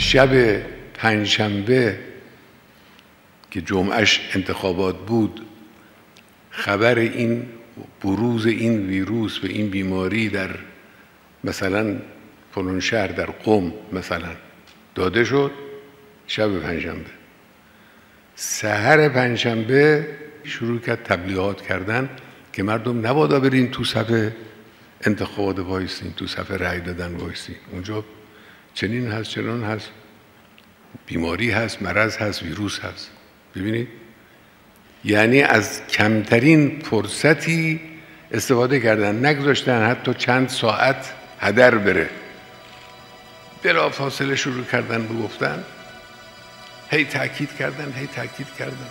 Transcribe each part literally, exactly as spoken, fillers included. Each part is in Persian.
شب پنجشنبه که جمعهش انتخابات بود، خبر این بروز این ویروس و این بیماری در مثلا فلان شهر، در قم مثلا، داده شد شب پنجشنبه. سحر پنجشنبه شروع کرد تبلیغات کردن که مردم نبادا برین تو صفحه انتخابات وایسین، تو صفحه رأی دادن وایسین، اونجا چنین هست چنان هست، بیماری هست، مرض هست، ویروس هست. ببینید، یعنی از کمترین فرصتی استفاده کردن، نگذاشتن حتی چند ساعت هدر بره، بلافاصله شروع کردن به گفتن، هی تاکید کردن، هی تاکید کردن.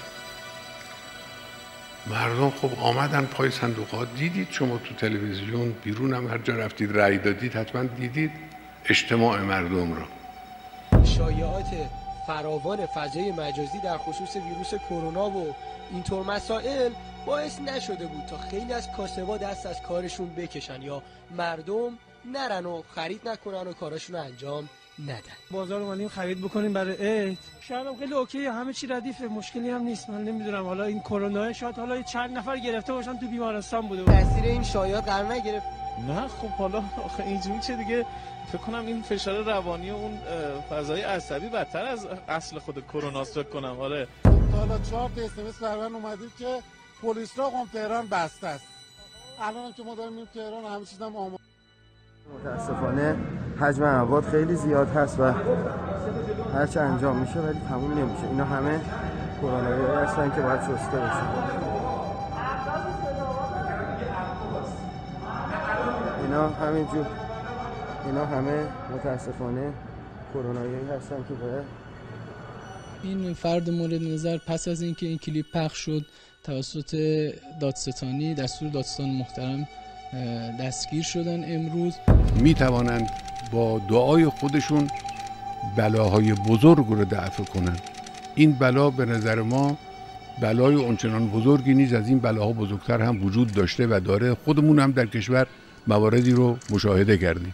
مردم خب آمدن پای صندوق‌ها. دیدید شما تو تلویزیون، بیرون هم هر جا رفتید رأی دادید حتما دیدید اجتماع مردم را. شایعات فراوان فضای مجازی در خصوص ویروس کرونا و اینطور مسائل باعث نشده بود تا خیلی از کاسبا دست از کارشون بکشن یا مردم نرن و خرید نکنن و کاراشون رو انجام ندن. بازار اومدیم خرید بکنیم برای عید. شاید خیلی اوکی، همه چی ردیفه، مشکلی هم نیست. من نمیدونم حالا این کرونا شاید حالا چند نفر گرفته باشن تو بیمارستان بوده. تاثیر این شایعات قرار نگرفت. نه خب حالا آخه اینجوری چه دیگه، فکر کنم این فشار روانی و اون فضای عصبی بدتر از اصل خود کرونا است فکر کنم. آره. حالا چهار تا اس ام اس برام اومدید که پلیس را قم تهران بسته است. الان که ما داریم میریم تهران همه چیزم آماده. متاسفانه حجم مواد خیلی زیاد هست و هرچه انجام میشه ولی تموم نمیشه. اینا همه کرونایی هستن که باید شسته بشن. اینا همینجور اینا همه متاسفانه کرونایی هستن که باید. این فرد مورد نظر پس از اینکه این کلیپ پخش شد توسط دادستانی، دستور دادستان محترم دستگیر شدن امروز. می توانند با دعای خودشون بلاهای بزرگ رو دفع کنند. این بلا به نظر ما بلای اونچنان بزرگی نیست، از این بلاها بزرگتر هم وجود داشته و داره. خودمون هم در کشور مواردی رو مشاهده کردیم.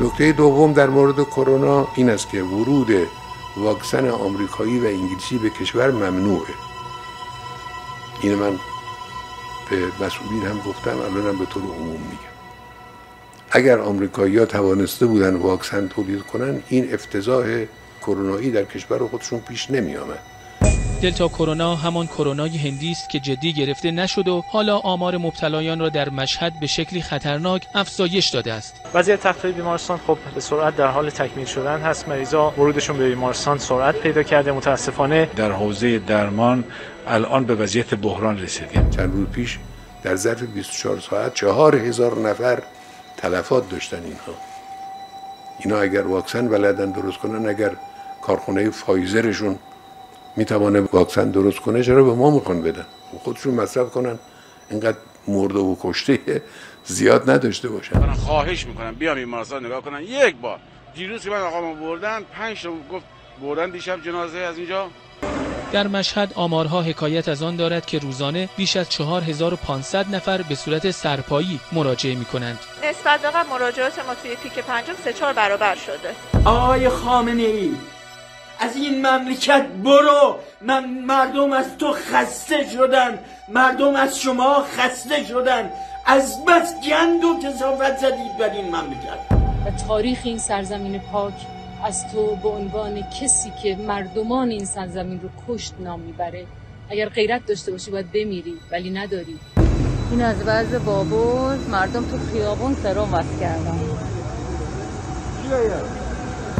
نکته دوم در مورد کرونا این است که ورود واکسن آمریکایی و انگلیسی به کشور ممنوعه. این من به مسئولین هم گفتم، الانم به طور عموم میگم. اگر آمریکایی‌ها توانسته بودن واکسن تولید کنن، این افتضاح کرونایی در کشور خودشون پیش نمی آمد. دلتا کرونا همان کرونای هندی است که جدی گرفته نشد و حالا آمار مبتلایان را در مشهد به شکلی خطرناک افزایش داده است. وضعیت تخلیه بیمارستان خب به سرعت در حال تکمیل شدن هست. مریضا ورودشون به بیمارستان سرعت پیدا کرده. متاسفانه در حوزه درمان الان به وضعیت بحران رسیدیم. چند روز پیش در ظرف بیست و چهار ساعت چهار هزار نفر تلفات داشتن. اینها اینا اگر واکسن بلدن درست کنن، اگر کارخانه فایزرشون میتوانه واکسن درست کنه، چرا به ما میخوان بدن؟ خودشون مصرف کنن، اینقدر مرده و کشته زیاد نداشته باشن. من خواهش میکنم بیام این بیمارستان نگاه کنن یک بار. دیروز که من آقامو بردن پنج تا گفت بردن دیشب جنازه از اینجا. در مشهد آمارها حکایت از آن دارد که روزانه بیش از چهار هزار و پانصد نفر به صورت سرپایی مراجعه می کنند. نسبت به قبل مراجعات ما توی پیک پنجم سه چهار برابر شده. آقای خامنه ای، از این مملکت برو. من مردم از تو خسته شدن، مردم از شما خسته شدن، از بس گند و کثافت زدید بر این مملکت. و تاریخ این سرزمین پاک از تو به عنوان کسی که مردمان این سرزمین رو کشت نام میبره. اگر غیرت داشته باشی باید بمیری، ولی نداری. این از وضع بابوز مردم تو خیابون سرم وز کردن.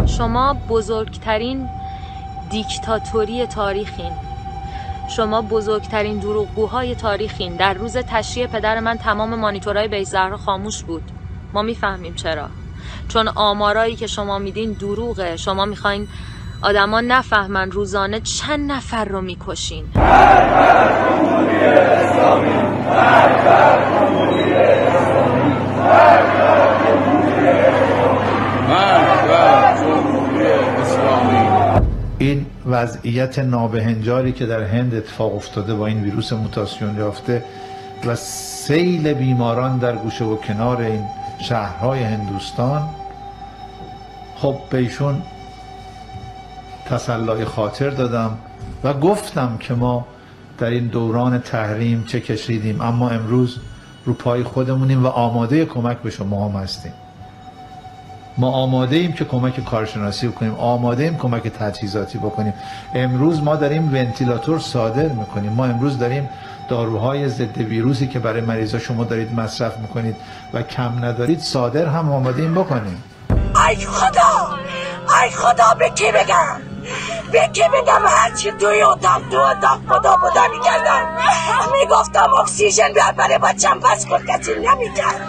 شما بزرگترین دیکتاتوری تاریخین، شما بزرگترین دروغگوهای تاریخین. در روز تشییع پدر من تمام مانیتورهای بیش زهرا خاموش بود. ما میفهمیم چرا، چون آمارایی که شما میدین دروغه. شما میخواین آدما نفهمن روزانه چند نفر رو میکشین. این وضعیت نابهنجاری که در هند اتفاق افتاده با این ویروس موتاسیون یافته و سیل بیماران در گوشه و کنار این شهرهای هندوستان، خب بهشون تسلای خاطر دادم و گفتم که ما در این دوران تحریم چه کشیدیم، اما امروز رو پای خودمونیم و آماده کمک به شما هم هستیم. ما آماده ایم که کمک کارشناسی بکنیم، آماده ایم کمک تجهیزاتی بکنیم. امروز ما داریم ونتیلاتور صادر میکنیم، ما امروز داریم داروهای ضد ویروسی که برای مریضا شما دارید مصرف میکنید و کم ندارید صادر هم آماده ایم بکنیم. ای خدا، ای خدا، به کی بگم؟ به کی بگم؟ هرچی توی اتاق دو اتاق بدا بدا میکردم، میگفتم اکسیژن بیار برای بچم، پس کن، کسی نمیکرد،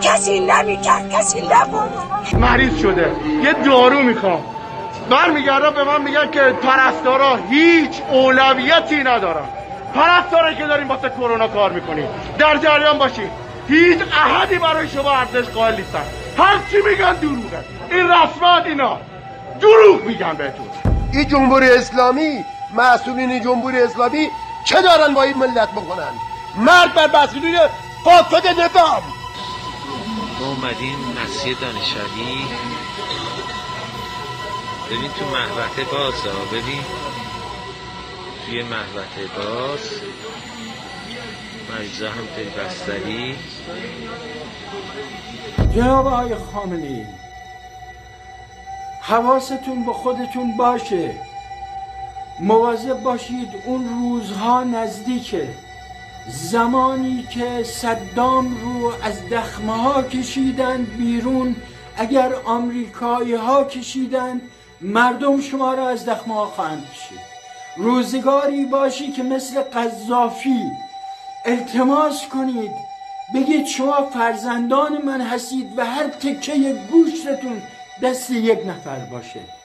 کسی نمیکرد، کسی نبود. مریض شده یه دارو میخوام، برمیگردم به من میگن که پرستارا هیچ اولویتی ندارن. پرستارایی که داریم واسه کرونا کار میکنیم در جریان باشین، هیچ احدی برای شما ارزش قائل نیستن. هر چی میگن دروغه. این رسما اینا دروغ میگن بهتون. این جمهوری اسلامی، مسئولین جمهوری اسلامی چه دارن با این ملت میکنن؟ مرد بر مسئولین فاسد نظام. ما اومدیم مسجد دانش علی، ببین تو محوطه بازه، ببین توی محوطه باز مریضا هم پیوستری. جناب آقای خامنه‌ای، حواستون به خودتون باشه، مواظب باشید، اون روزها نزدیکه، زمانی که صدام رو از دخمه ها کشیدند بیرون. اگر آمریکایی ها کشیدند، مردم شما را از دخمه ها خواهند کشید. روزگاری باشی که مثل قذافی التماس کنید، بگید شما فرزندان من هستید و هر تکه گوشتتون دست یک نفر باشه.